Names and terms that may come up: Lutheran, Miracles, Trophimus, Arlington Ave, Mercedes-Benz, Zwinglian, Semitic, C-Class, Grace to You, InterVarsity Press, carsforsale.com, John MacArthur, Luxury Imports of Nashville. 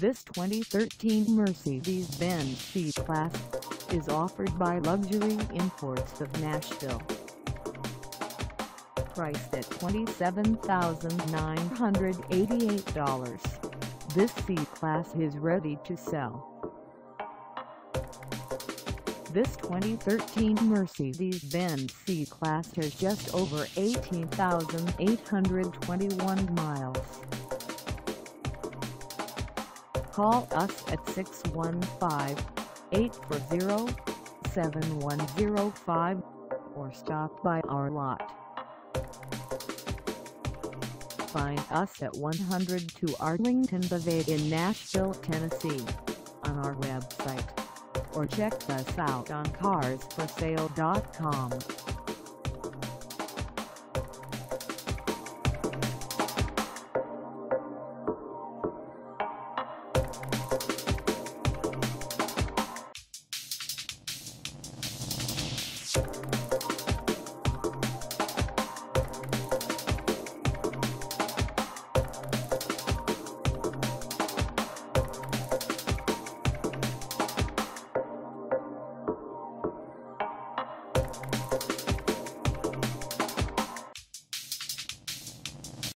This 2013 Mercedes-Benz C-Class is offered by Luxury Imports of Nashville. Priced at $27,988, this C-Class is ready to sell. This 2013 Mercedes-Benz C-Class has just over 18,821 miles. Call us at 615-840-7105 or stop by our lot. Find us at 102 Arlington Boulevard in Nashville, Tennessee, on our website, or check us out on carsforsale.com.